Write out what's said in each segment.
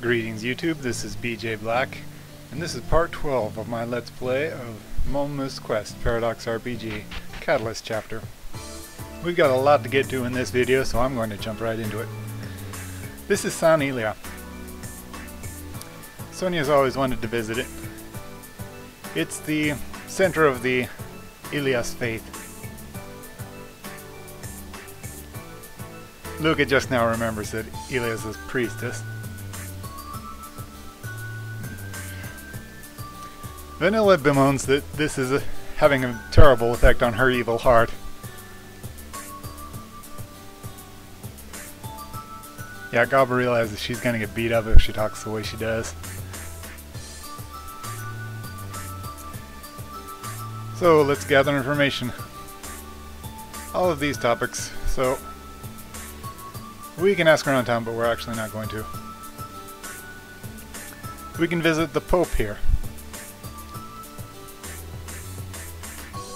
Greetings YouTube, this is BJ Black, and this is part 12 of my Let's Play of Monmusu Quest Paradox RPG Catalyst Chapter. We've got a lot to get to in this video, so I'm going to jump right into it. This is San Ilya. Sonia's always wanted to visit it. It's the center of the Ilyas faith. Luca just now remembers that Ilyas is priestess. Vanilla bemoans that this is having a terrible effect on her evil heart. Yeah, Gaba realizes she's gonna get beat up if she talks the way she does. So let's gather information. All of these topics, so we can ask around town, but we're actually not going to. We can visit the Pope here.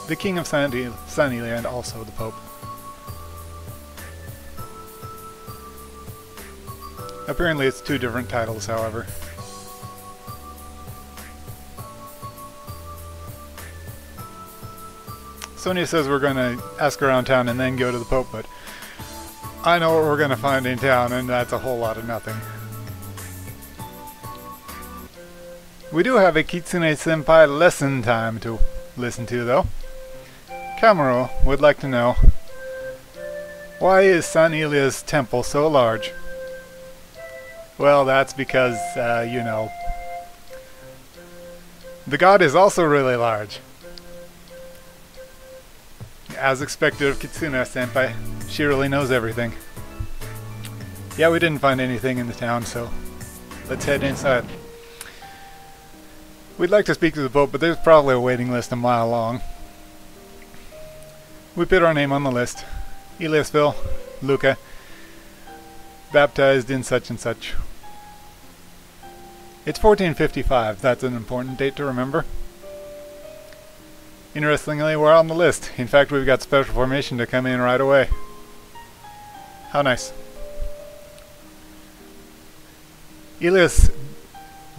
The King of San Ilya and also the Pope. Apparently it's two different titles, however. Sonia says we're going to ask around town and then go to the Pope, but I know what we're going to find in town, and that's a whole lot of nothing. We do have a Kitsune-senpai lesson time to listen to, though. Tamaru would like to know, why is San Ilia's temple so large? Well, that's because, you know, the god is also really large. As expected of Kitsuna-senpai, she really knows everything. Yeah, we didn't find anything in the town, so let's head inside. We'd like to speak to the Pope, but there's probably a waiting list a mile long. We put our name on the list. Iliasville, Luca, baptized in such and such. It's 1455, that's an important date to remember. Interestingly, we're on the list. In fact, we've got special formation to come in right away. How nice. Ilias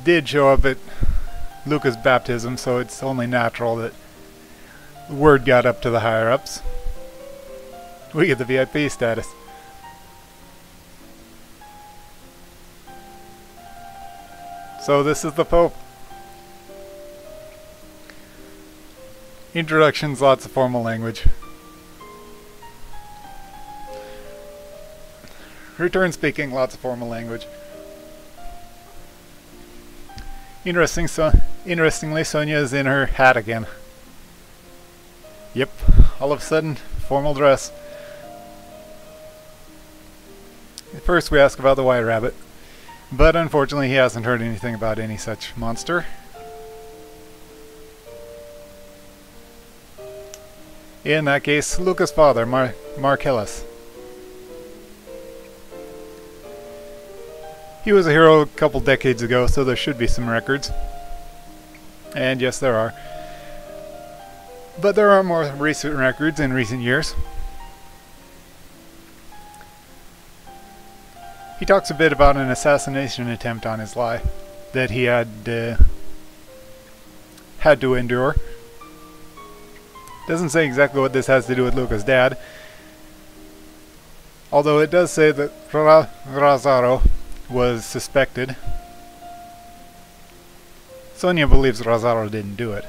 did show up at Luca's baptism, so it's only natural that word got up to the higher-ups. We get the VIP status. So this is the Pope. Introductions, lots of formal language. Return speaking, lots of formal language. Interestingly, Sonia is in her hat again. Yep, all of a sudden, formal dress. First we ask about the white rabbit, but unfortunately he hasn't heard anything about any such monster. In that case, Luca's father, Marcellus. He was a hero a couple decades ago, so there should be some records. And yes, there are. But there are more recent records in recent years. He talks a bit about an assassination attempt on his life that he had to endure. Doesn't say exactly what this has to do with Luca's dad, although it does say that Rosaro was suspected. Sonia believes Rosaro didn't do it.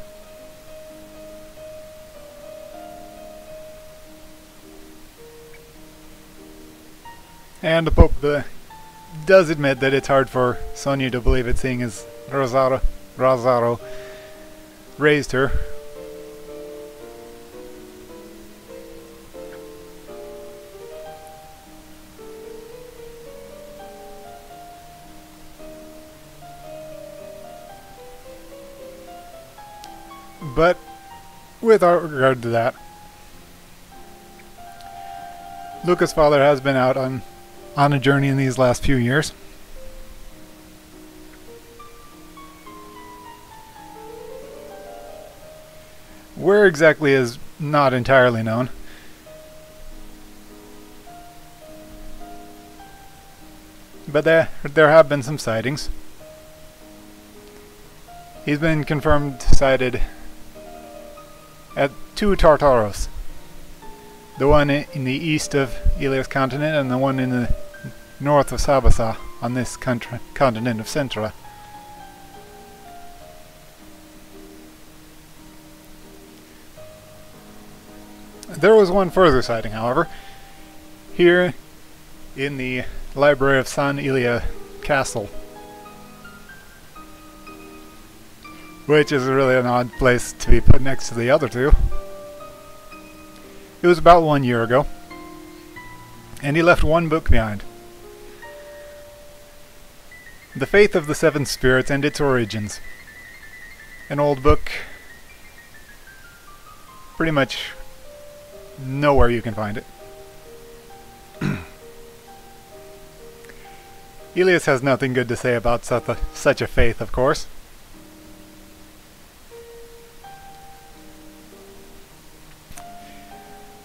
And the Pope does admit that it's hard for Sonia to believe it, seeing as Rosaro raised her. But with regard to that, Luca's father has been out on a journey in these last few years. Where exactly is not entirely known. but there have been some sightings. He's been confirmed sighted at 2 Tartaros. The one in the east of Ilias continent and the one in the north of Sabasa on this continent of Centra. There was one further sighting, however, here in the library of San Ilia Castle, which is really an odd place to be put next to the other two. It was about 1 year ago, and he left one book behind. The Faith of the Seven Spirits and Its Origins. An old book, pretty much nowhere you can find it. Ilyas has nothing good to say about such a faith, of course.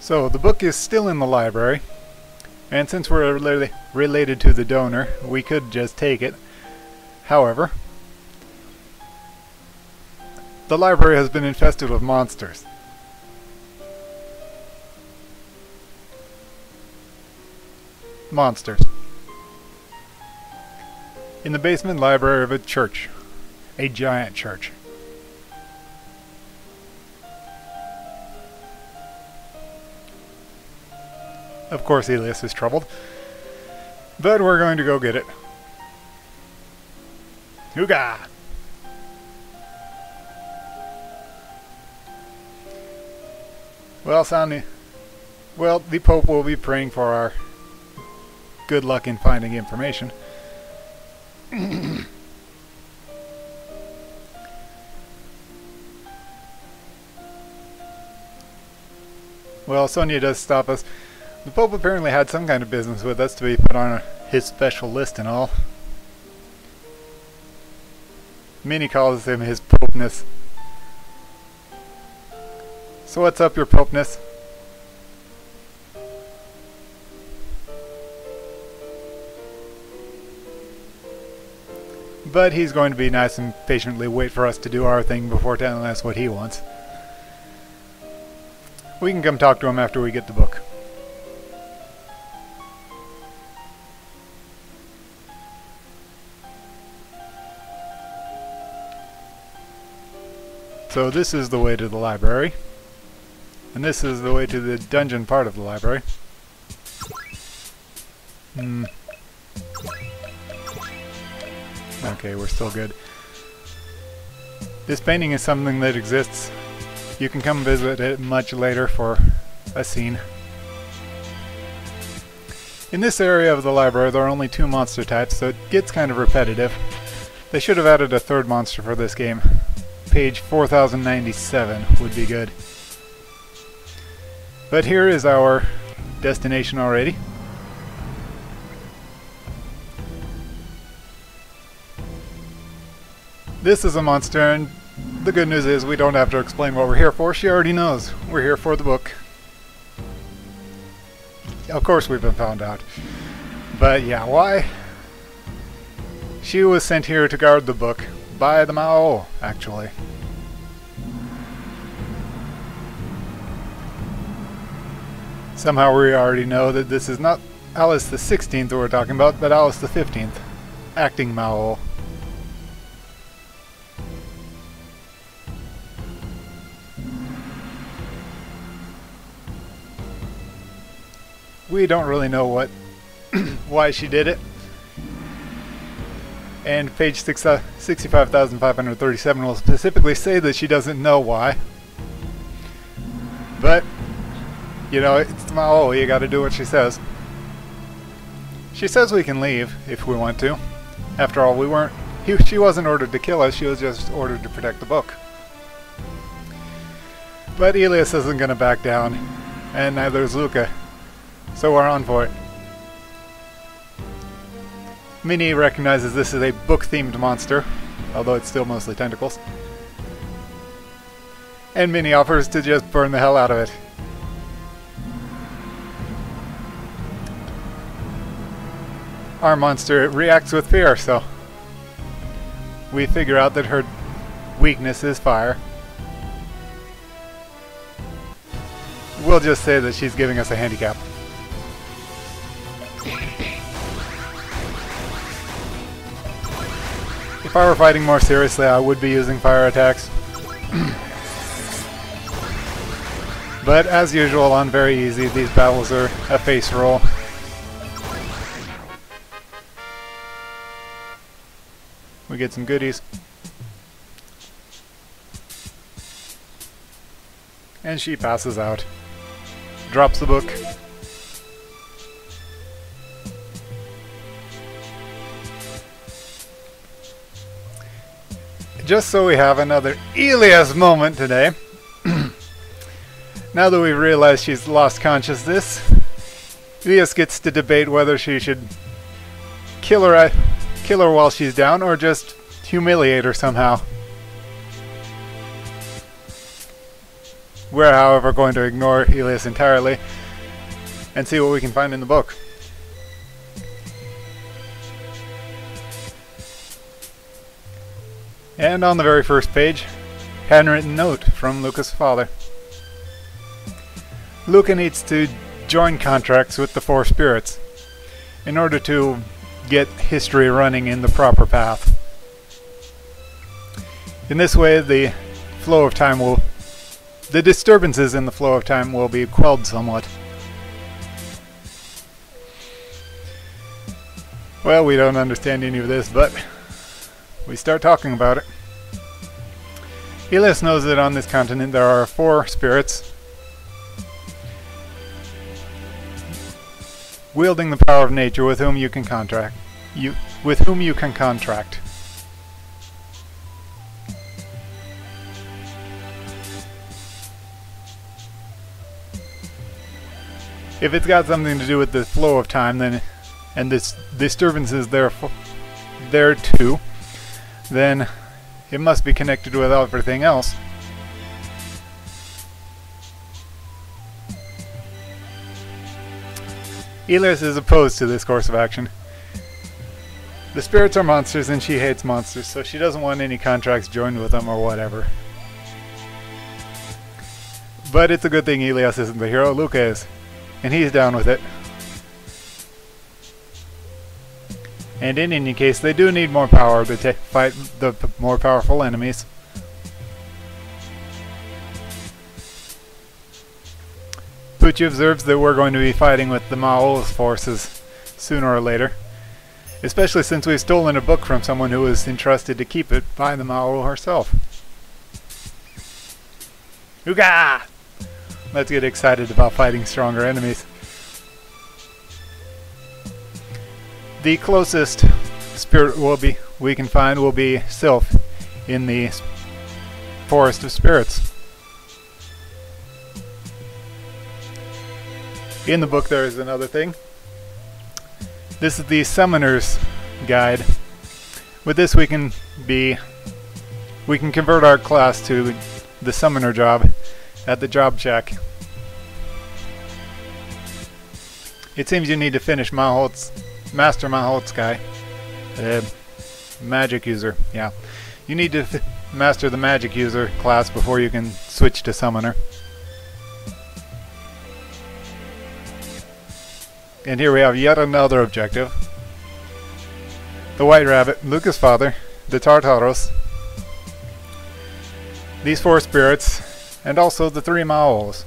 So, the book is still in the library, and since we're related to the donor, we could just take it. However, the library has been infested with monsters. Monsters. In the basement library of a church. A giant church. Of course Ilyas is troubled, but we're going to go get it. Hoogah! Well, the Pope will be praying for our good luck in finding information. Well, Sonia does stop us. The Pope apparently had some kind of business with us to be put on his special list and all. Minnie calls him his Popeness. So what's up, your Popeness? But he's going to be nice and patiently wait for us to do our thing before telling us what he wants. We can come talk to him after we get the book. So this is the way to the library, and this is the way to the dungeon part of the library. Okay, we're still good. This painting is something that exists. You can come visit it much later for a scene. In this area of the library there are only 2 monster types, so it gets kind of repetitive. They should have added a third monster for this game. Page 4097 would be good. But here is our destination already. This is a monster, and the good news is we don't have to explain what we're here for. She already knows. We're here for the book. Of course we've been found out. But yeah, why? She was sent here to guard the book. By the Maou, actually. Somehow we already know that this is not Alice the 16th that we're talking about, but Alice the 15th, acting Maou. We don't really know what, why she did it. And page 65,537 will specifically say that she doesn't know why. But, you know, it's Maou, you gotta do what she says. She says we can leave, if we want to. After all, she wasn't ordered to kill us, she was just ordered to protect the book. But Ilyas isn't gonna back down, and neither is Luca. So we're on for it. Minnie recognizes this as a book-themed monster, although it's still mostly tentacles. And Minnie offers to just burn the hell out of it. our monster reacts with fear, so we figure out that her weakness is fire. We'll just say that she's giving us a handicap. If I were fighting more seriously, I would be using fire attacks. But as usual, on very easy, these battles are a face roll. We get some goodies. And she passes out. Drops the book. Just so we have another Ilias moment today. Now that we've realized she's lost consciousness, Ilias gets to debate whether she should kill her while she's down or just humiliate her somehow. We're, however, going to ignore Ilias entirely and see what we can find in the book. And on the very first page, handwritten note from Luca's father. Luca needs to join contracts with the four spirits in order to get history running in the proper path. In this way, the flow of time will... the disturbances in the flow of time will be quelled somewhat. Well, we don't understand any of this, but we start talking about it. Ilias knows that on this continent there are four spirits wielding the power of nature with whom you can contract. If it's got something to do with the flow of time, then, and this disturbances there too, then it must be connected with everything else. Ilias is opposed to this course of action. The spirits are monsters and she hates monsters, so she doesn't want any contracts joined with them or whatever. But it's a good thing Ilias isn't the hero, Luca is. And he's down with it. And in any case, they do need more power to fight the more powerful enemies. Pucci observes that we're going to be fighting with the Maou's forces sooner or later, especially since we've stolen a book from someone who was entrusted to keep it by the Maou herself. Ooga! Let's get excited about fighting stronger enemies. The closest spirit we can find will be Sylph in the Forest of Spirits. In the book there is another thing. This is the Summoner's Guide. With this we can convert our class to the Summoner job at the job check. It seems you need to finish Master Mahotskai, magic user. Yeah, you need to master the magic user class before you can switch to summoner. And here we have yet another objective. The White Rabbit, Luca's father, the Tartaros, these four spirits, and also the three Maous.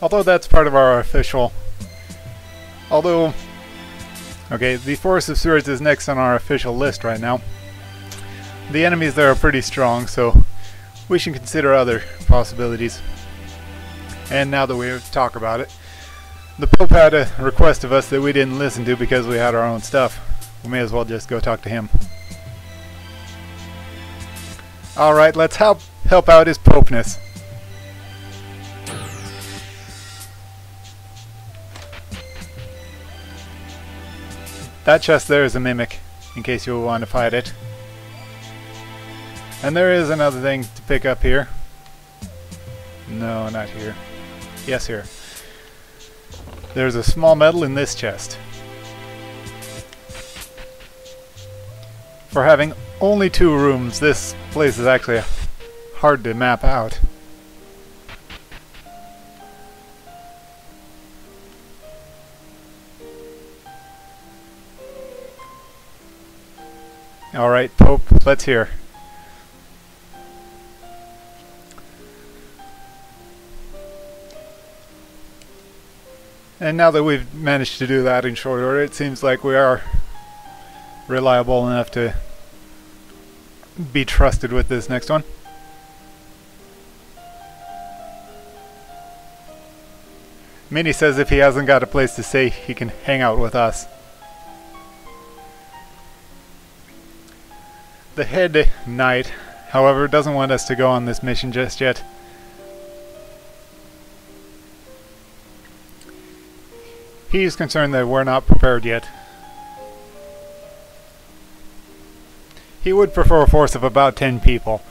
Although that's part of our official... although... okay, the Forest of Swords is next on our official list right now. The enemies there are pretty strong, so we should consider other possibilities. And now that we talk about it, the Pope had a request of us that we didn't listen to because we had our own stuff. We may as well just go talk to him. Alright, let's help out his Popeness. That chest there is a mimic, in case you want to fight it. And there is another thing to pick up here. No, not here. Yes, here. There's a small medal in this chest. For having only 2 rooms, this place is actually hard to map out. Alright, Pope, let's hear. And now that we've managed to do that in short order, it seems like we are reliable enough to be trusted with this next one. Minnie says if he hasn't got a place to stay, he can hang out with us. The head knight, however, doesn't want us to go on this mission just yet. He's concerned that we're not prepared yet. He would prefer a force of about 10 people.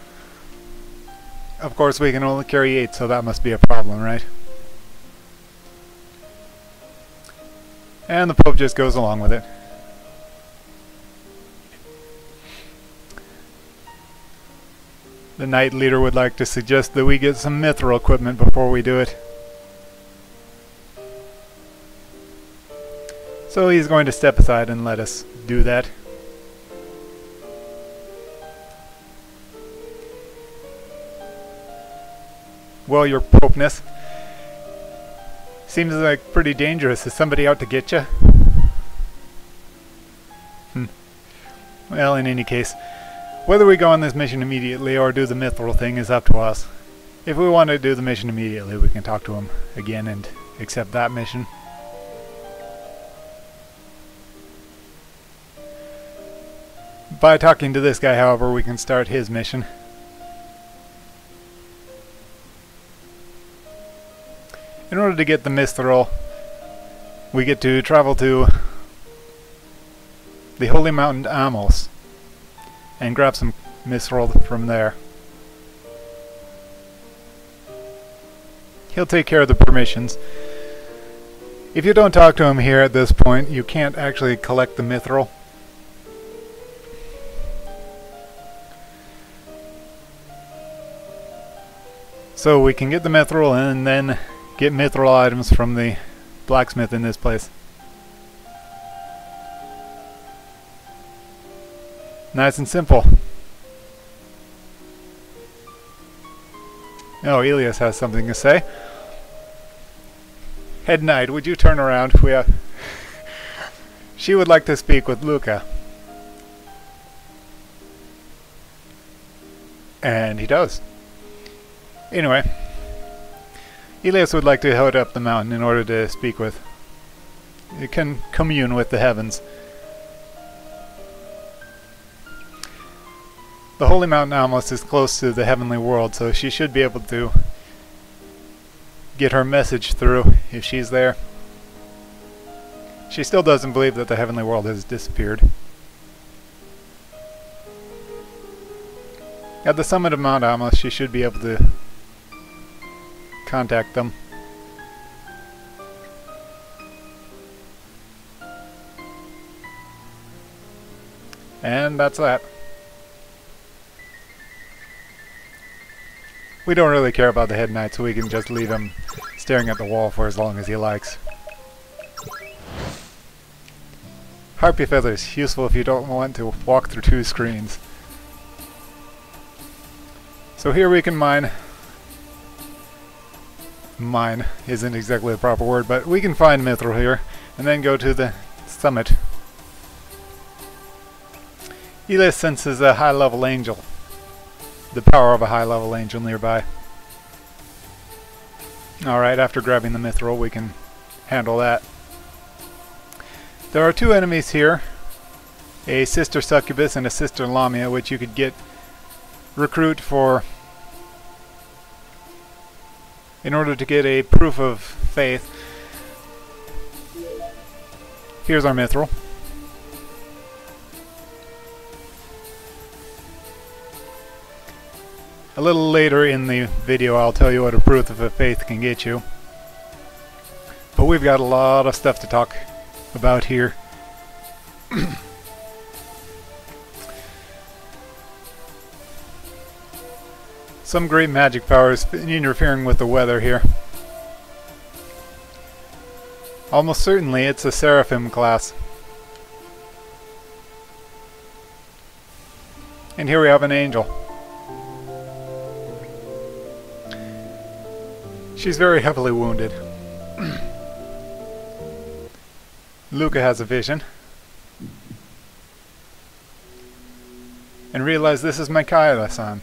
Of course, we can only carry 8, so that must be a problem, right? And the Pope just goes along with it. The Knight Leader would like to suggest that we get some Mithril equipment before we do it. So he's going to step aside and let us do that. Well, your Popeness. Seems like pretty dangerous. Is somebody out to get you? Well, in any case, whether we go on this mission immediately or do the Mithril thing is up to us. If we want to do the mission immediately, we can talk to him again and accept that mission. By talking to this guy, however, we can start his mission. In order to get the Mithril, we get to travel to the Holy Mountain Amos and grab some Mithril from there. He'll take care of the permissions. If you don't talk to him here at this point, you can't actually collect the Mithril. So we can get the Mithril and then get Mithril items from the blacksmith in this place. Nice and simple. Oh, Ilyas has something to say. Head Knight, would you turn around? We have she would like to speak with Luca. And he does. Anyway, Ilyas would like to head up the mountain in order to speak with. It can commune with the heavens. The Holy Mountain Amos is close to the heavenly world, so she should be able to get her message through if she's there. She still doesn't believe that the heavenly world has disappeared. At the summit of Mount Amos, she should be able to contact them. And that's that. We don't really care about the head knight, so we can just leave him staring at the wall for as long as he likes. Harpy feathers, useful if you don't want to walk through 2 screens. So here we can mine. Mine isn't exactly the proper word, but we can find Mithril here and then go to the summit. Ilyas senses a high-level angel. The power of a high-level angel nearby. Alright, after grabbing the Mithril, we can handle that. There are 2 enemies here. A Sister Succubus and a Sister Lamia, which you could recruit for in order to get a proof of faith. Here's our Mithril. A little later in the video I'll tell you what a proof of a faith can get you. But we've got a lot of stuff to talk about here. Some great magic powers interfering with the weather here. Almost certainly it's a Seraphim class. And here we have an angel. She's very heavily wounded. Luca has a vision. And realizes this is Michaela-san.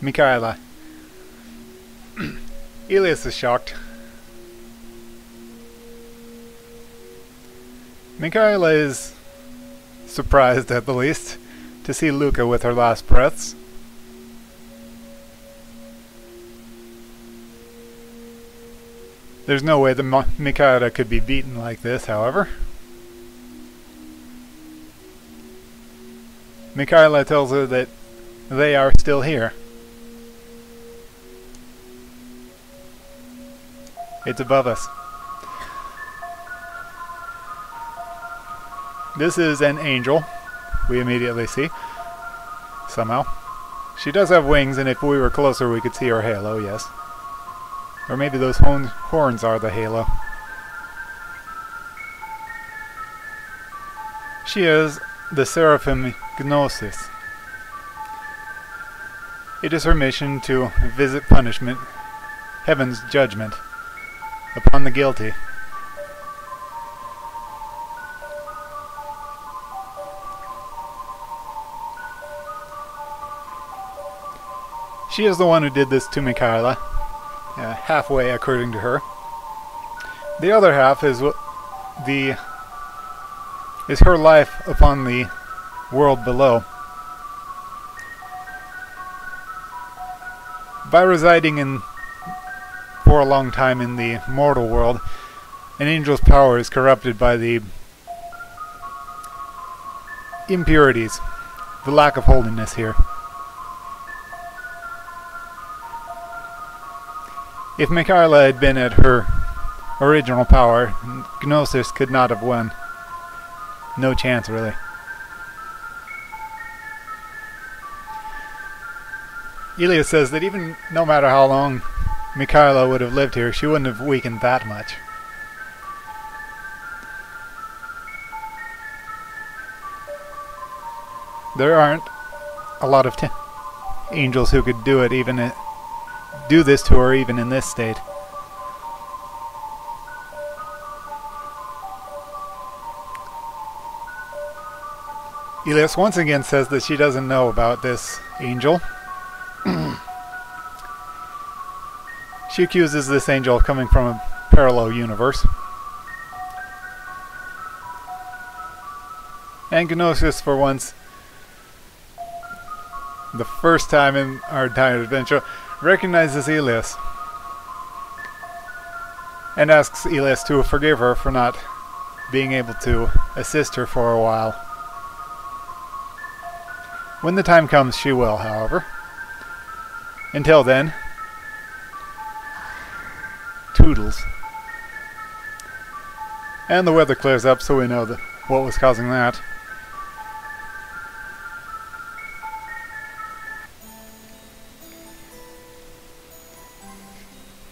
Michaela. Ilyas is shocked. Michaela is surprised, at the least, to see Luca with her last breaths. There's no way the Michaela could be beaten like this, however. Michaela tells her that they are still here. It's above us. This is an angel, we immediately see, somehow. She does have wings, and if we were closer we could see her halo, yes. Or maybe those horns are the halo. She is the Seraphim Gnosis. It is her mission to visit punishment, heaven's judgment, upon the guilty. She is the one who did this to Michaela. Halfway, according to her. The other half is her life upon the world below. By residing for a long time in the mortal world, an angel's power is corrupted by the impurities, the lack of holiness here. If Michaela had been at her original power, Gnosis could not have won. No chance, really. Ilyas says that even no matter how long Michaela would have lived here, she wouldn't have weakened that much. There aren't a lot of angels who could do it, even at do this to her even in this state. Ilyas once again says that she doesn't know about this angel. She accuses this angel of coming from a parallel universe. And Gnosis, for once, the first time in our entire adventure, recognizes Ilyas and asks Ilyas to forgive her for not being able to assist her for a while. When the time comes, she will, however. Until then, toodles. And the weather clears up, so we know what was causing that.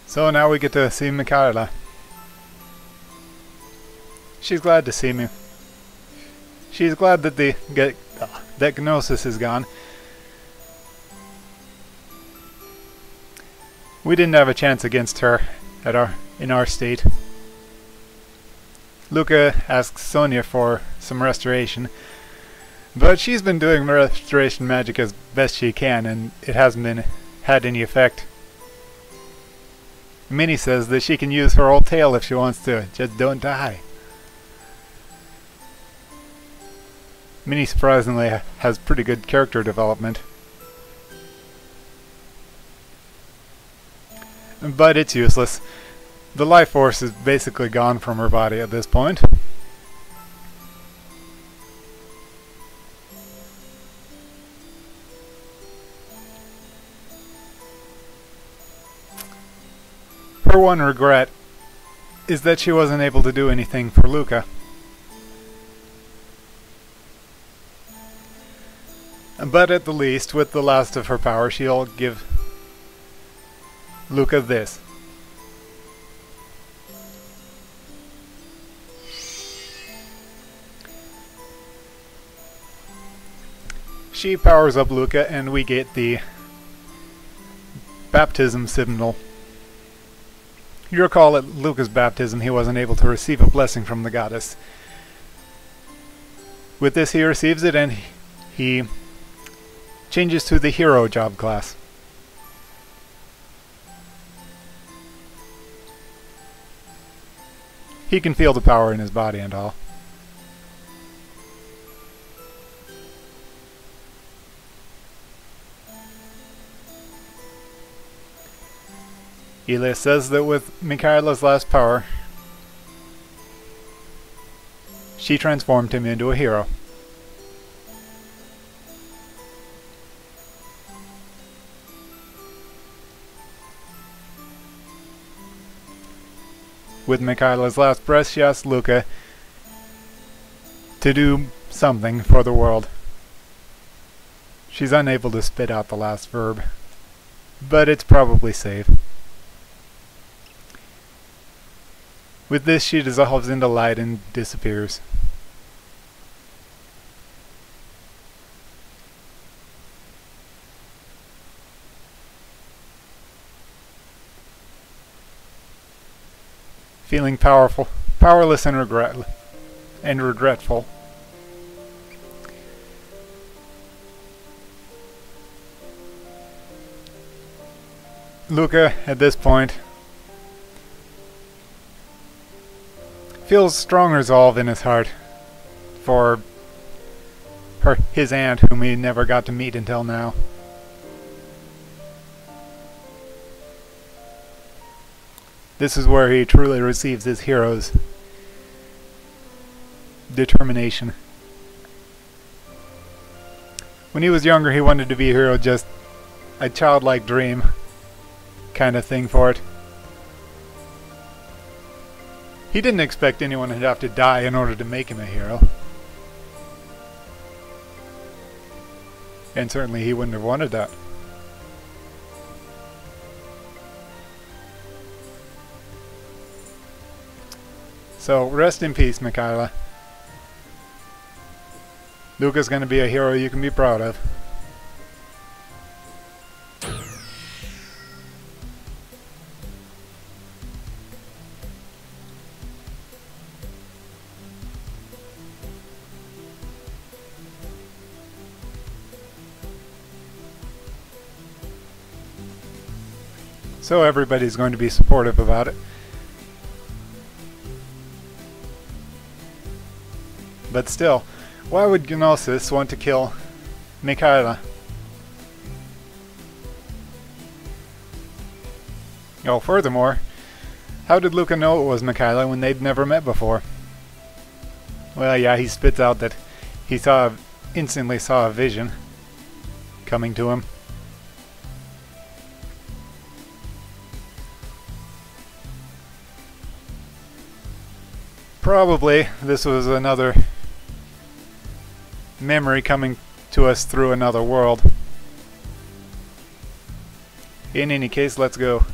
So now we get to see Michaela. She's glad to see me. She's glad that that Gnosis is gone. We didn't have a chance against her in our state. Luca asks Sonia for some restoration, but she's been doing restoration magic as best she can, and it hasn't had any effect. Minnie says that she can use her old tail if she wants to. Just don't die. Minnie surprisingly has pretty good character development. But it's useless. The life force is basically gone from her body at this point. number one regret is that she wasn't able to do anything for Luca. But at the least, with the last of her power, she'll give Luca this. She powers up Luca and we get the baptism signal. You recall at Luca's baptism he wasn't able to receive a blessing from the goddess. With this he receives it and he changes to the hero job class. He can feel the power in his body and all. Ilyas says that with Michaela's last power, she transformed him into a hero. With Michaela's last breath, she asked Luca to do something for the world. She's unable to spit out the last verb, but it's probably safe. With this, she dissolves into light and disappears. Feeling powerless and regretful. Luca, at this point, feels strong resolve in his heart for his aunt, whom he never got to meet until now. This is where he truly receives his hero's determination. When he was younger, he wanted to be a hero, just a childlike dream kind of thing for it. He didn't expect anyone to have to die in order to make him a hero. And certainly he wouldn't have wanted that. So, rest in peace, Michaela. Luca's gonna be a hero you can be proud of. So everybody's going to be supportive about it. But still, why would Gnosis want to kill Michaela? Oh, furthermore, how did Luca know it was Michaela when they'd never met before? Well, yeah, he spits out that he instantly saw a vision coming to him. Probably this was another memory coming to us through another world. In any case, let's go.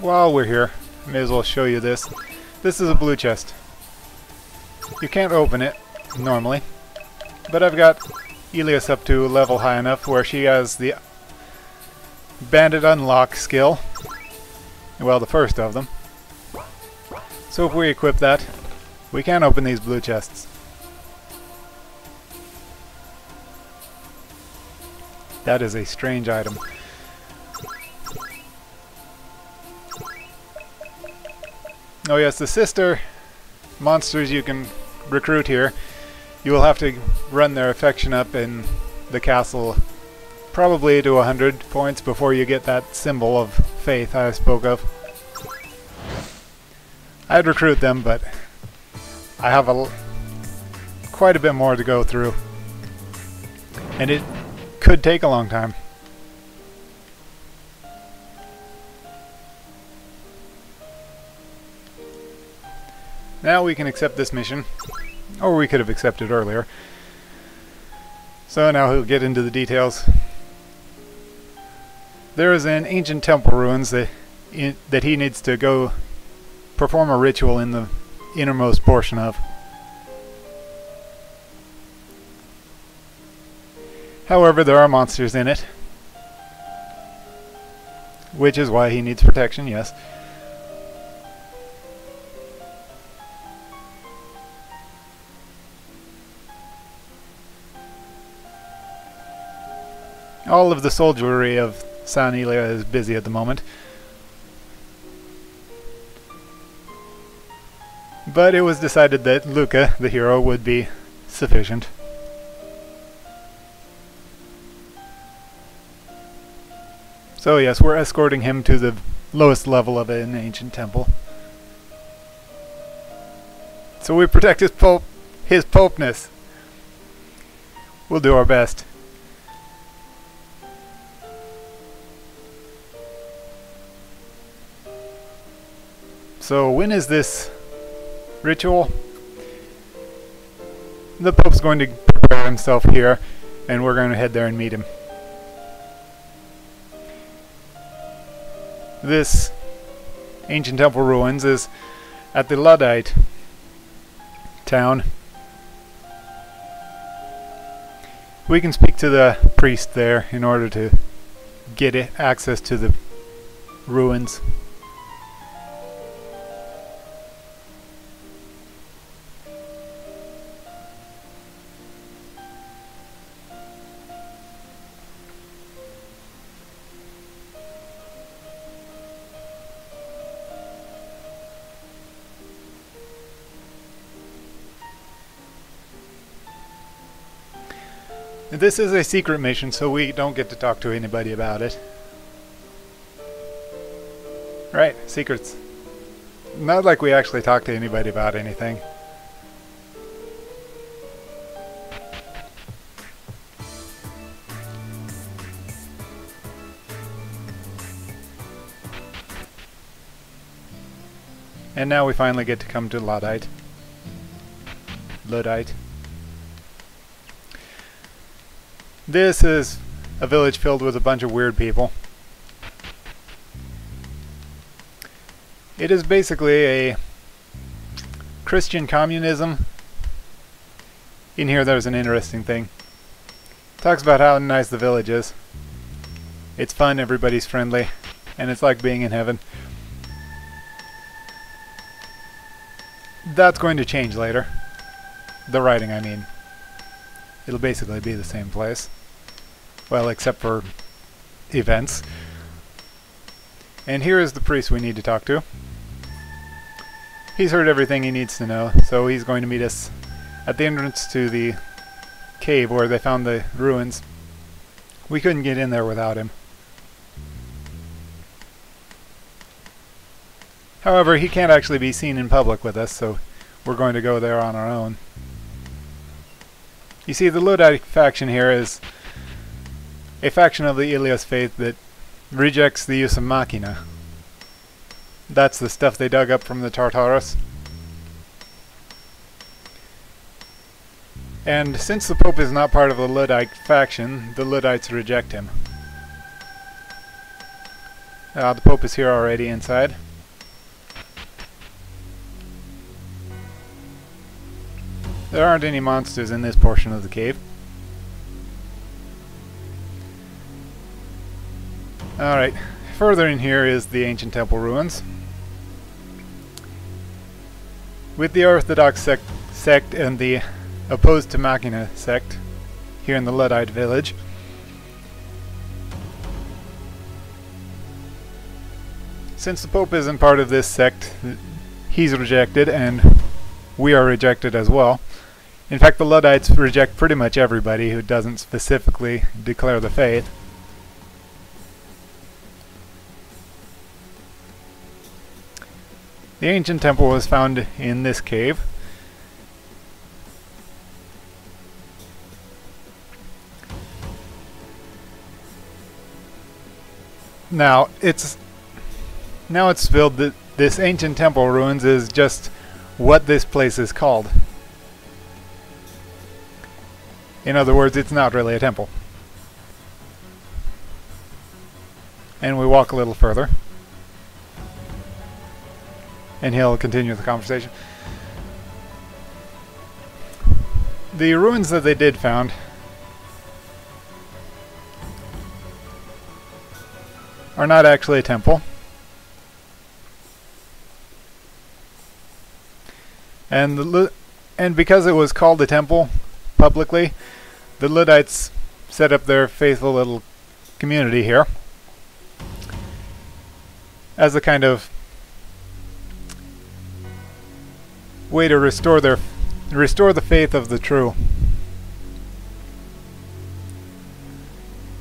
While we're here, may as well show you this. This is a blue chest. You can't open it normally, but I've got Ilyas up to a level high enough where she has the bandit unlock skill. Well, the first of them. So if we equip that, we can open these blue chests. That is a strange item. Oh yes, the sister monsters you can recruit here. You will have to run their affection up in the castle probably to 100 points before you get that symbol of faith I spoke of. I'd recruit them, but I have a quite a bit more to go through. And it could take a long time. Now we can accept this mission. Or we could have accepted earlier. So now he'll get into the details. There is an ancient temple ruins that he needs to go perform a ritual in the innermost portion of. However, there are monsters in it, which is why he needs protection, yes. All of the soldiery of San Ilya is busy at the moment. But it was decided that Luca, the hero, would be sufficient. So yes, we're escorting him to the lowest level of an ancient temple. So we protect his popeness. We'll do our best. So when is this ritual? The Pope's going to prepare himself here, and we're going to head there and meet him. This ancient temple ruins is at the Luddite town. We can speak to the priest there in order to get access to the ruins. This is a secret mission, so we don't get to talk to anybody about it. Right, secrets. Not like we actually talk to anybody about anything. And now we finally get to come to Luddite. Luddite. This is a village filled with a bunch of weird people. It is basically a Christian communism. In here there's an interesting thing. It talks about how nice the village is. It's fun, everybody's friendly, and it's like being in heaven. That's going to change later. The writing, I mean. It'll basically be the same place. Well, except for events. And here is the priest we need to talk to. He's heard everything he needs to know, so he's going to meet us at the entrance to the cave where they found the ruins. We couldn't get in there without him. However, he can't actually be seen in public with us, so we're going to go there on our own. You see, the Luddite faction here is a faction of the Ilyas faith that rejects the use of machina. That's the stuff they dug up from the Tartaros. And since the Pope is not part of the Luddite faction, the Luddites reject him. The Pope is here already inside. There aren't any monsters in this portion of the cave. Alright, further in here is the ancient temple ruins. With the Orthodox sect and the opposed to Machina sect here in the Luddite village. Since the Pope isn't part of this sect, he's rejected and we are rejected as well. In fact, the Luddites reject pretty much everybody who doesn't specifically declare the faith. The ancient temple was found in this cave. Now it's filled that this ancient temple ruins is just what this place is called. In other words, it's not really a temple. And we walk a little further. And he'll continue the conversation. The ruins that they did found are not actually a temple. And because it was called a temple publicly, the Luddites set up their faithful little community here as a kind of way to restore the faith of the true.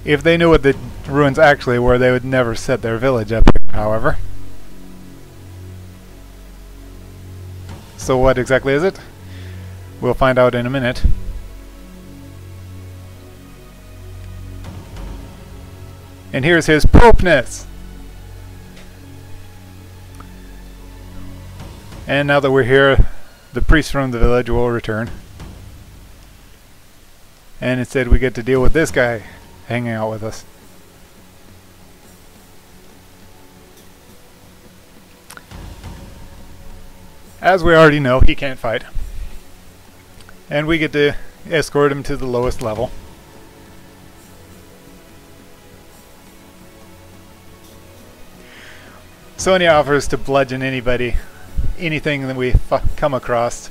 If they knew what the ruins actually were, they would never set their village up here, however. So what exactly is it? We'll find out in a minute. And here's his popeness! And now that we're here, the priest from the village will return. And instead we get to deal with this guy hanging out with us. As we already know, he can't fight. And we get to escort him to the lowest level. Sonya offers to bludgeon anybody, anything that we come across.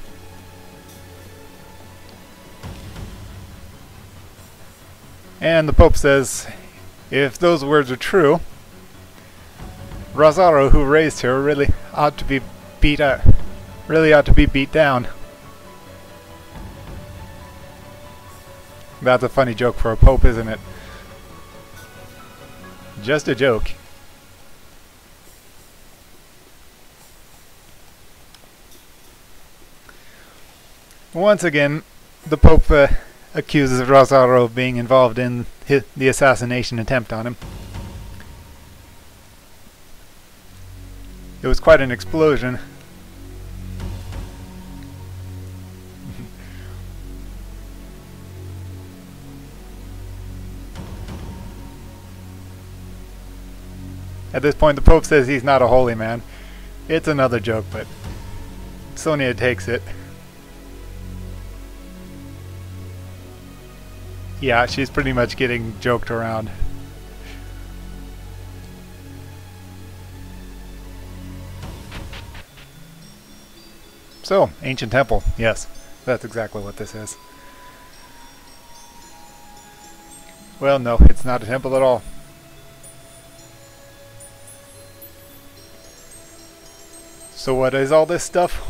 And the Pope says, if those words are true, Rosaro, who raised her, really ought to be beat down. That's a funny joke for a Pope, isn't it? Just a joke. Once again, the Pope accuses Razzaro of being involved in the assassination attempt on him. It was quite an explosion. At this point, the Pope says he's not a holy man. It's another joke, but Sonia takes it. Yeah, she's pretty much getting joked around. So, ancient temple. Yes, that's exactly what this is. Well, no, it's not a temple at all. So what is all this stuff?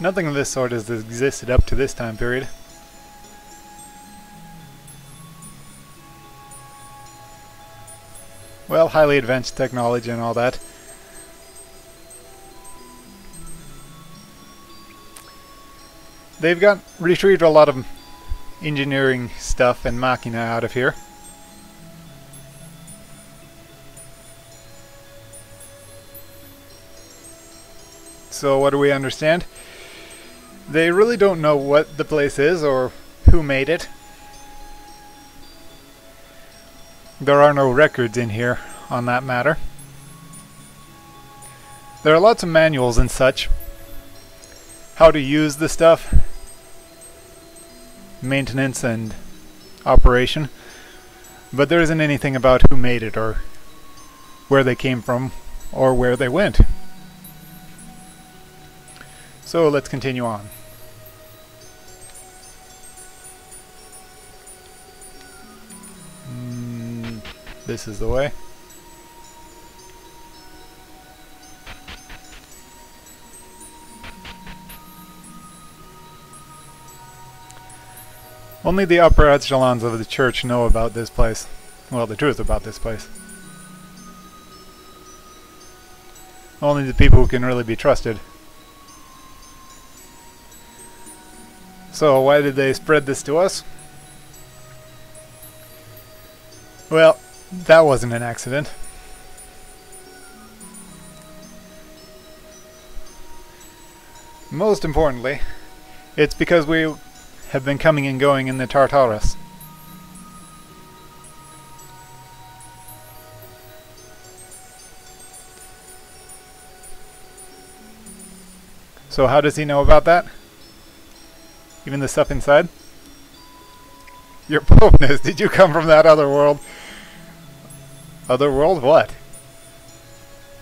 Nothing of this sort has existed up to this time period. Well, highly advanced technology and all that. They've retrieved a lot of engineering stuff and machina out of here. So what do we understand? They really don't know what the place is or who made it. There are no records in here on that matter. There are lots of manuals and such. How to use the stuff. Maintenance and operation. But there isn't anything about who made it or where they came from or where they went. So let's continue on. This is the way. Only the upper echelons of the church know about this place. Well, the truth about this place. Only the people who can really be trusted. So why did they spread this to us? Well, that wasn't an accident. Most importantly, it's because we have been coming and going in the Tartaros. So how does he know about that? Even the stuff inside? Your popeness, did you come from that other world? Other world what?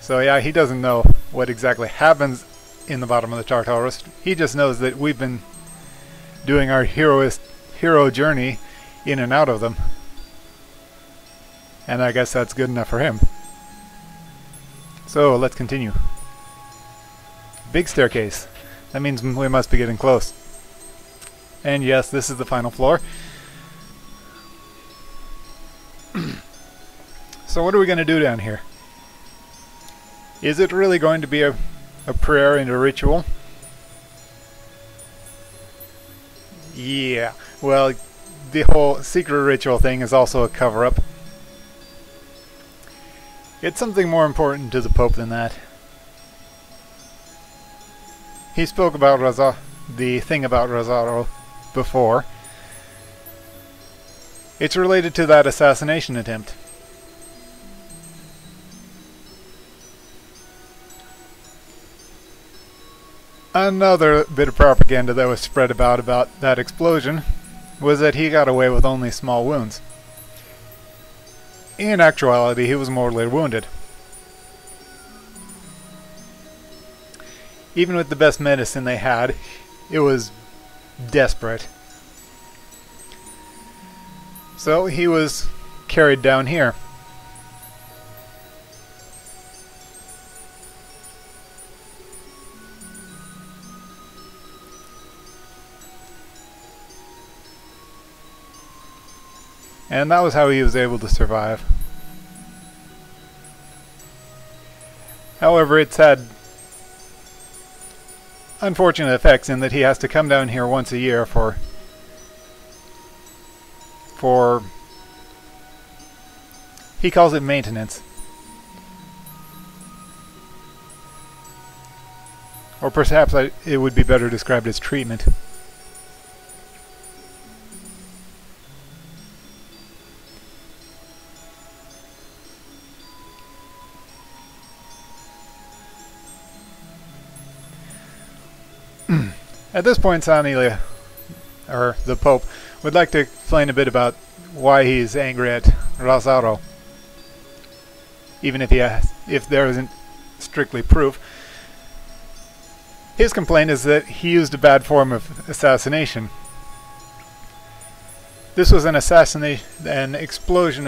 So yeah, he doesn't know what exactly happens in the bottom of the Tartarus. He just knows that we've been doing our hero journey in and out of them. And I guess that's good enough for him. So let's continue. Big staircase. That means we must be getting close. And yes, this is the final floor. So what are we going to do down here? Is it really going to be a prayer and a ritual? Yeah, well, the whole secret ritual thing is also a cover-up. It's something more important to the Pope than that. He spoke about Rosaro before. It's related to that assassination attempt. Another bit of propaganda that was spread about that explosion was that he got away with only small wounds. In actuality, he was mortally wounded. Even with the best medicine they had, it was desperate. So he was carried down here. And that was how he was able to survive. However, it's had unfortunate effects in that he has to come down here once a year for he calls it maintenance or perhaps it would be better described as treatment. At this point, San Ilias, or the Pope, would like to explain a bit about why he's angry at Rosaro. Even if there isn't strictly proof. His complaint is that he used a bad form of assassination. This was an explosion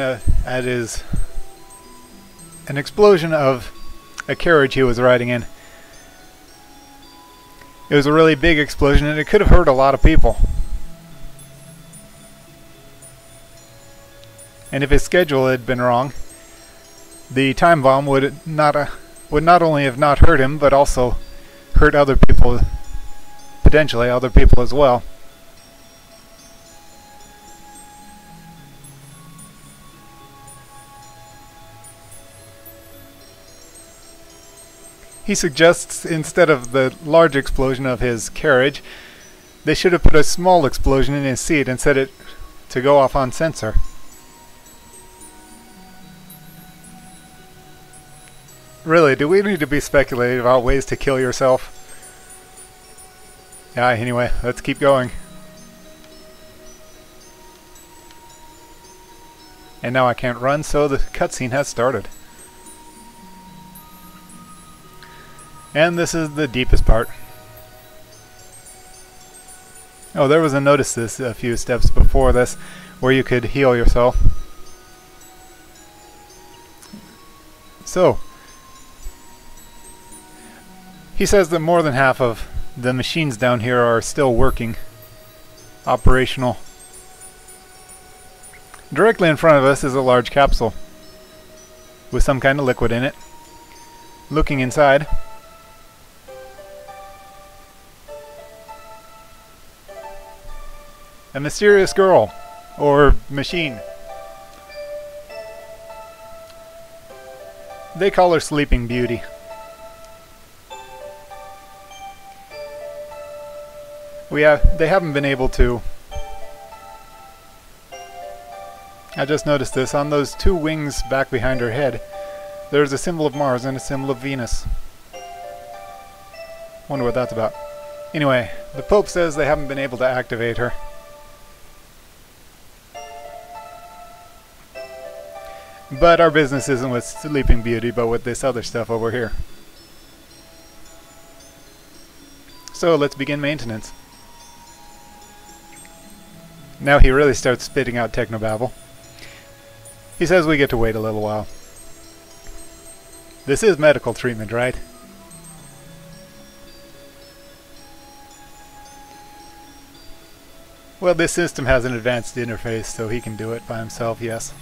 of a carriage he was riding in. It was a really big explosion, and it could have hurt a lot of people. And if his schedule had been wrong, the time bomb would not only have not hurt him, but also hurt other people, potentially other people as well. He suggests instead of the large explosion of his carriage, they should have put a small explosion in his seat and set it to go off on sensor. Really, do we need to be speculating about ways to kill yourself? Yeah, anyway, let's keep going. And now I can't run, so the cutscene has started. And this is the deepest part. Oh, there was a notice this a few steps before this where you could heal yourself. So, he says that more than half of the machines down here are still working, operational. Directly in front of us is a large capsule with some kind of liquid in it. Looking inside, a mysterious girl, or machine, They call her Sleeping Beauty. They haven't been able to. I just noticed this. On those two wings back behind her head, there's a symbol of Mars and a symbol of Venus. Wonder what that's about. Anyway, the Pope says they haven't been able to activate her. But our business isn't with Sleeping Beauty, but with this other stuff over here. So let's begin maintenance. Now he really starts spitting out technobabble. He says we get to wait a little while. This is medical treatment, right? Well, this system has an advanced interface, so he can do it by himself, yes.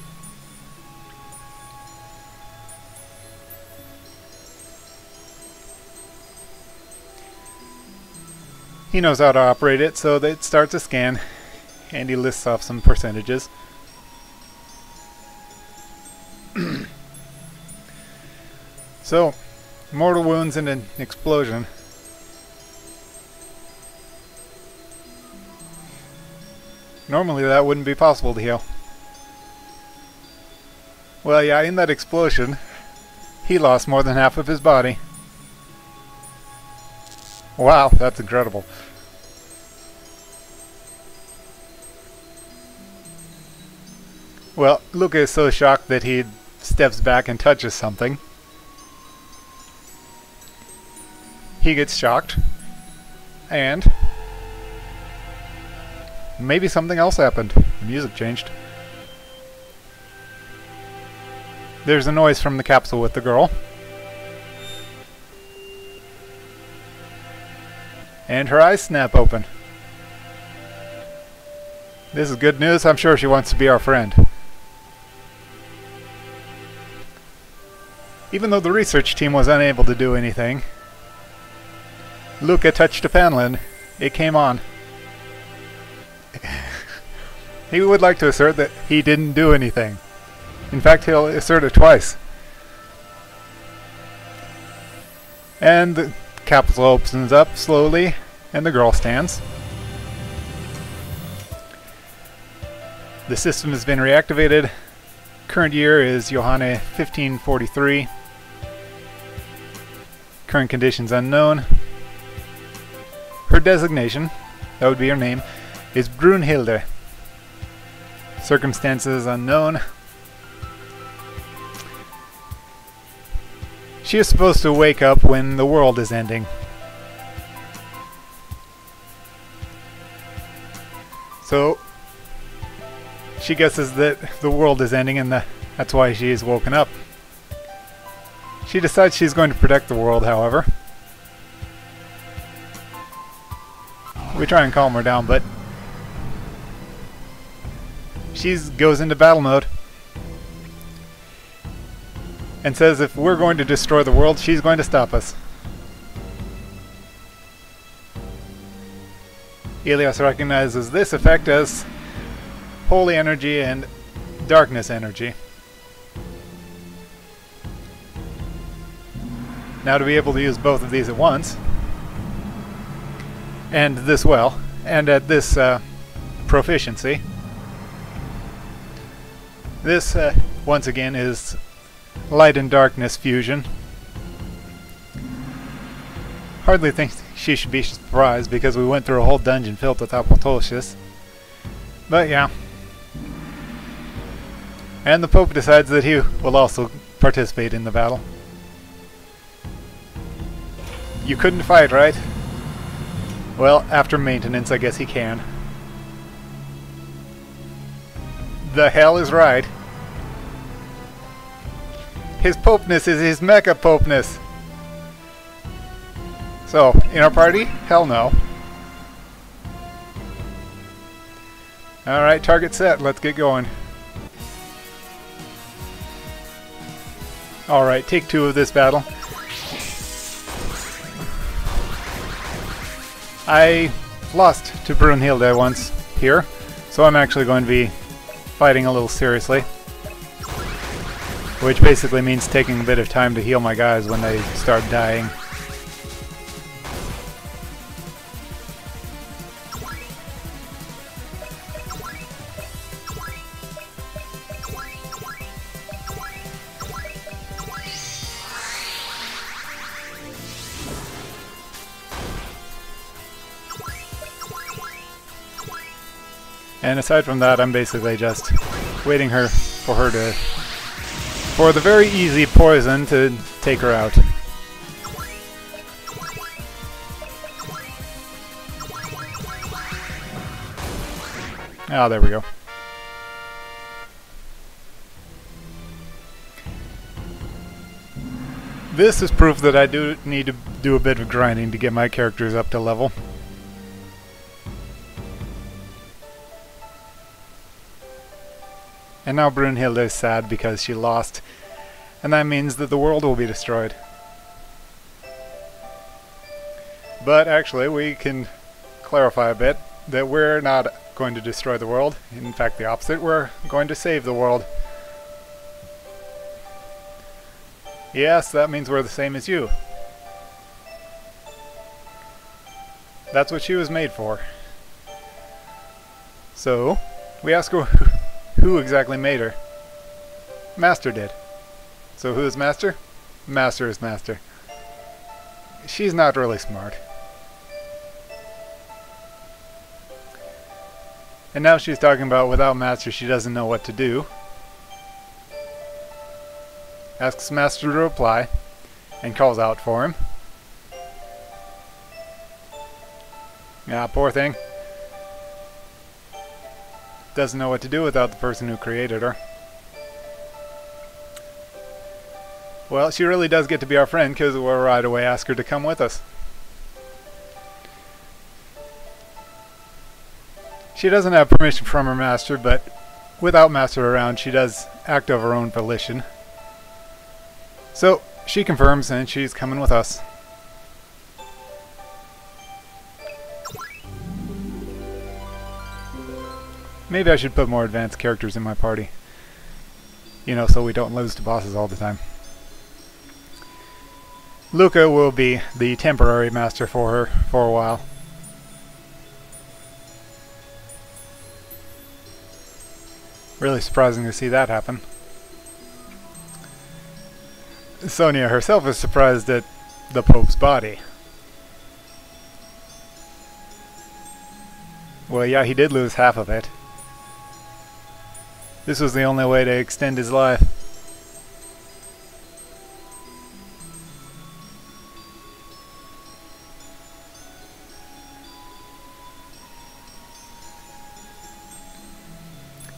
He knows how to operate it, so it starts a scan, and he lists off some percentages. So, mortal wounds and an explosion. Normally that wouldn't be possible to heal. Well, yeah, in that explosion, he lost more than half of his body. Wow, that's incredible. Well, Luca is so shocked that he steps back and touches something. He gets shocked, and maybe something else happened. The music changed. There's a noise from the capsule with the girl. And her eyes snap open. This is good news. I'm sure she wants to be our friend. Even though the research team was unable to do anything, Luca touched a panelin. It came on. He would like to assert that he didn't do anything. In fact, he'll assert it twice. And the capsule opens up slowly, and the girl stands. The system has been reactivated. Current year is Johanna 1543. Current conditions unknown. Her designation, that would be her name, is Brunhilde. Circumstances unknown. She is supposed to wake up when the world is ending. So she guesses that the world is ending and that's why she is woken up. She decides she's going to protect the world, however. We try and calm her down, but she goes into battle mode and says if we're going to destroy the world, she's going to stop us. Ilyas recognizes this effect as holy energy and darkness energy. Now to be able to use both of these at once, and this well, and at this proficiency, this, once again, is light and darkness fusion. Hardly think she should be surprised because we went through a whole dungeon filled with apotolshis. But yeah. And the Pope decides that he will also participate in the battle. You couldn't fight, right? Well, after maintenance, I guess he can. The hell is right. His popeness is his mecha popeness. So, in our party? Hell no. Alright, target set. Let's get going. Alright, take two of this battle. I lost to Brunhilde once here, so I'm actually going to be fighting a little seriously. Which basically means taking a bit of time to heal my guys when they start dying. And aside from that, I'm basically just waiting for the very easy poison to take her out. Ah, oh, there we go. This is proof that I do need to do a bit of grinding to get my characters up to level. And now Brunhilde is sad because she lost, and that means that the world will be destroyed. But actually, we can clarify a bit that we're not going to destroy the world. In fact, the opposite, we're going to save the world. Yes, that means we're the same as you. That's what she was made for. So, we ask her... Who exactly made her? Master did. So who is Master? Master is Master. She's not really smart. And now she's talking about without Master she doesn't know what to do. Asks Master to reply and calls out for him. Ah, poor thing. Doesn't know what to do without the person who created her. Well, she really does get to be our friend because we'll right away ask her to come with us. She doesn't have permission from her master, but without Master around, she does act of her own volition. So she confirms and she's coming with us. Maybe I should put more advanced characters in my party. You know, so we don't lose to bosses all the time. Luca will be the temporary master for her for a while. Really surprising to see that happen. Sonia herself is surprised at the Pope's body. Well, yeah, he did lose half of it. This was the only way to extend his life.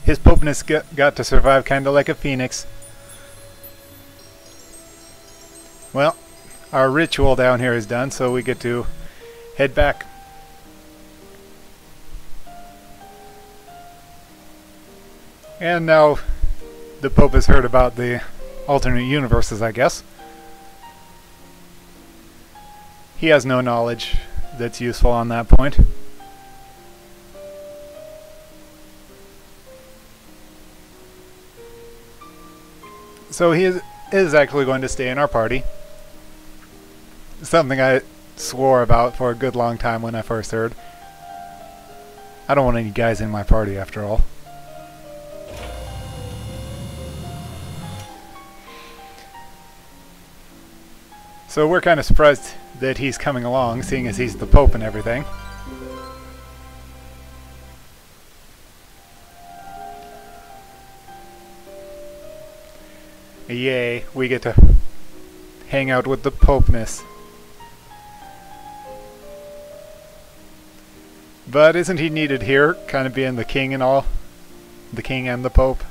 His popeness got to survive kind of like a phoenix. Well, our ritual down here is done, so we get to head back. And now the Pope has heard about the alternate universes, I guess. He has no knowledge that's useful on that point. So he is actually going to stay in our party. Something I swore about for a good long time when I first heard. I don't want any guys in my party after all. So we're kind of surprised that he's coming along, seeing as he's the Pope and everything. Yay, we get to hang out with the Popeness. But isn't he needed here, kind of being the king and all? The king and the Pope?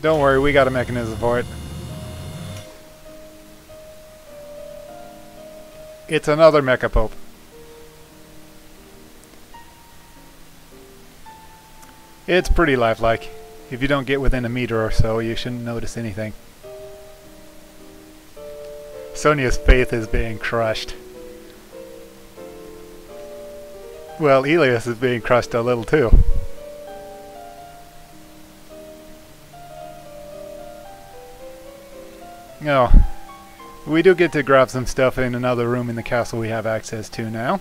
Don't worry, we got a mechanism for it. It's another Mecha Pope. It's pretty lifelike. If you don't get within a meter or so, you shouldn't notice anything. Sonia's faith is being crushed. Well, Ilyas is being crushed a little too. Oh, we do get to grab some stuff in another room in the castle we have access to now.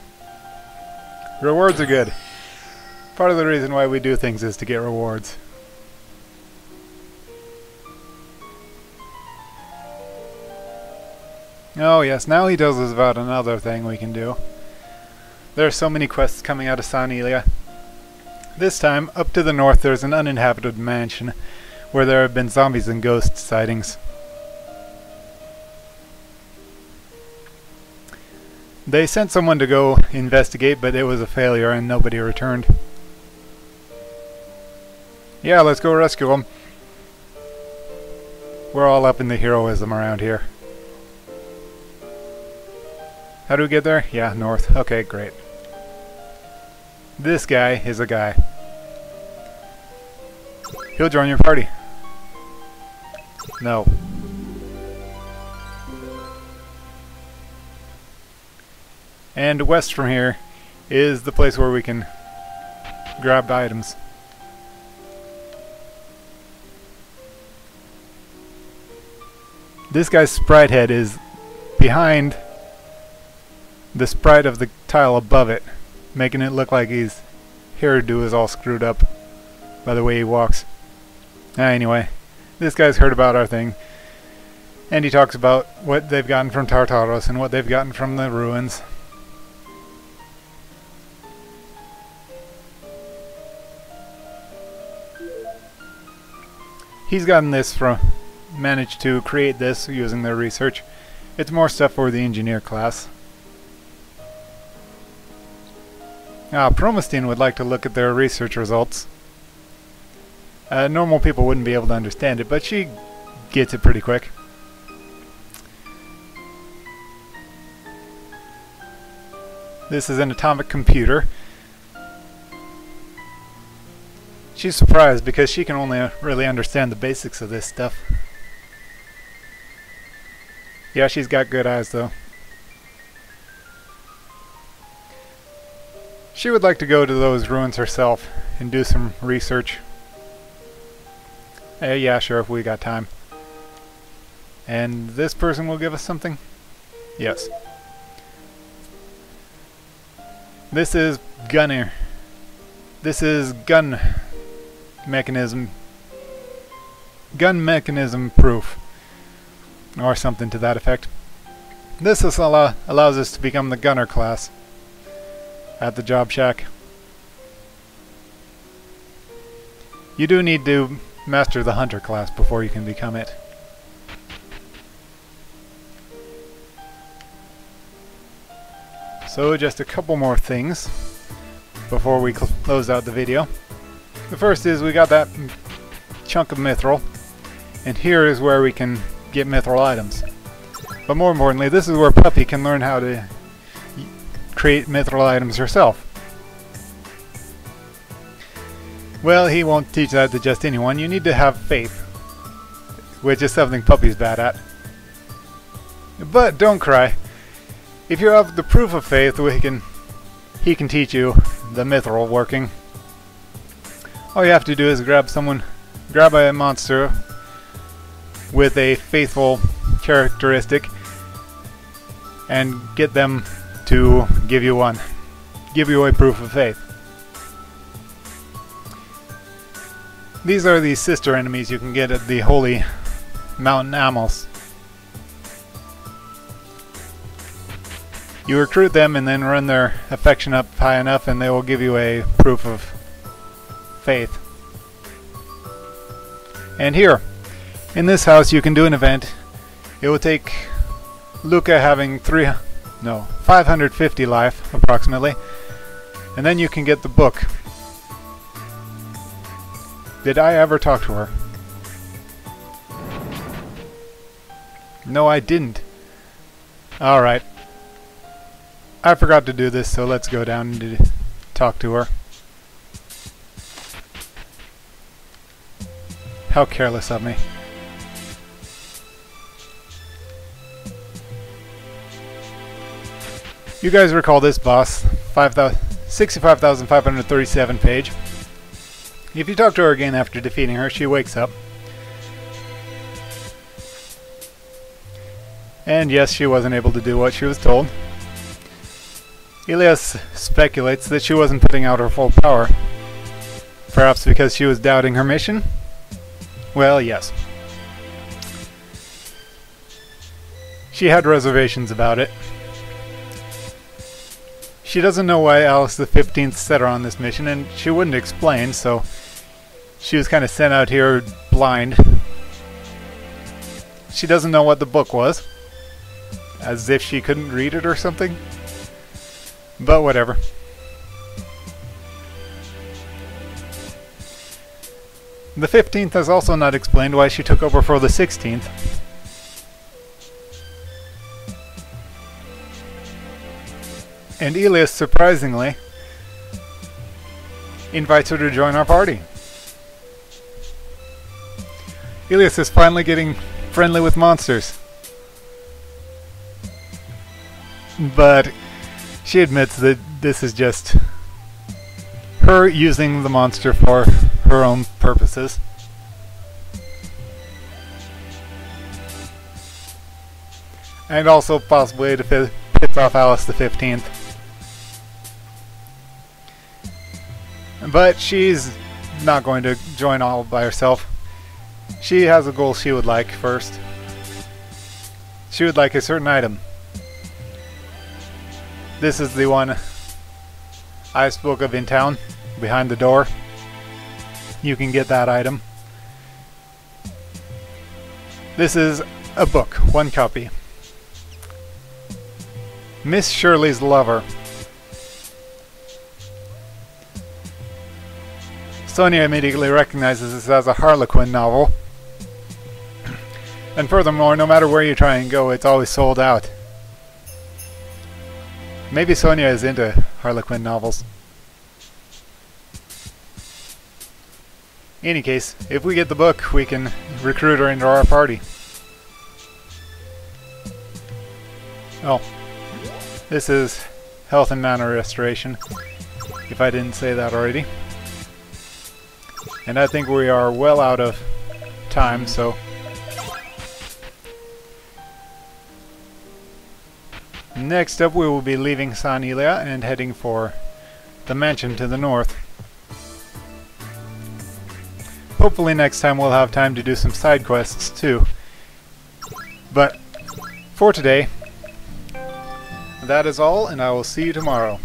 Rewards are good. Part of the reason why we do things is to get rewards. Oh yes, now he tells us about another thing we can do. There are so many quests coming out of San Ilya. This time, up to the north there's an uninhabited mansion where there have been zombies and ghost sightings. They sent someone to go investigate, but it was a failure and nobody returned. Yeah, let's go rescue them. We're all up in the heroism around here. How do we get there? Yeah, north. Okay, great. This guy is a guy. He'll join your party. No. And west from here is the place where we can grab the items. This guy's sprite head is behind the sprite of the tile above it, making it look like his hairdo is all screwed up by the way he walks. Anyway, this guy's heard about our thing, and he talks about what they've gotten from Tartaros and what they've gotten from the ruins. He's gotten this from, managed to create this using their research. It's more stuff for the engineer class. Ah, Promestein would like to look at their research results. Normal people wouldn't be able to understand it, but she gets it pretty quick. This is an atomic computer. She's surprised because she can only really understand the basics of this stuff. Yeah, she's got good eyes though. She would like to go to those ruins herself and do some research. Yeah, sure, if we got time. And this person will give us something? Yes. This is gunner. This is gun mechanism. Gun mechanism proof. Or something to that effect. This is allows us to become the gunner class at the job shack. You do need to master the hunter class before you can become it. So just a couple more things before we close out the video. The first is we got that chunk of mithril, and here is where we can get mithril items. But more importantly, this is where Puppy can learn how to create mithril items herself. Well, he won't teach that to just anyone. You need to have faith, which is something Puppy's bad at. But don't cry. If you have the proof of faith, he can teach you the mithril working. All you have to do is grab a monster with a faithful characteristic and get them to give you one. Give you a proof of faith. These are the sister enemies you can get at the Holy Mountain Amos. You recruit them and then run their affection up high enough and they will give you a proof of faith. And here, in this house you can do an event. It will take Luca having 550 life, approximately. And then you can get the book. Did I ever talk to her? No, I didn't. Alright. I forgot to do this, so let's go down and talk to her. How careless of me. You guys recall this boss, 65,537 page. If you talk to her again after defeating her, she wakes up. And yes, she wasn't able to do what she was told. Ilyas speculates that she wasn't putting out her full power. Perhaps because she was doubting her mission? Well, yes. She had reservations about it. She doesn't know why Alice the 15th set her on this mission, and she wouldn't explain, so she was kind of sent out here blind. She doesn't know what the book was, as if she couldn't read it or something. But whatever. The 15th has also not explained why she took over for the 16th. And Ilyas, surprisingly, invites her to join our party. Ilyas is finally getting friendly with monsters. But she admits that this is just her using the monster for her own purposes. And also possibly to piss off Alice the 15th. But she's not going to join all by herself. She has a goal she would like first. She would like a certain item. This is the one I spoke of in town, behind the door. You can get that item. This is a book, one copy. Miss Shirley's Lover. Sonia immediately recognizes this as a Harlequin novel. And furthermore, no matter where you try and go, it's always sold out. Maybe Sonia is into Harlequin novels. In any case, if we get the book, we can recruit her into our party. Oh. This is Health and Mana Restoration, if I didn't say that already. And I think we are well out of time, so... Next up, we will be leaving San Ilya and heading for the mansion to the north. Hopefully next time we'll have time to do some side quests, too. But for today, that is all, and I will see you tomorrow.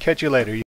Catch you later.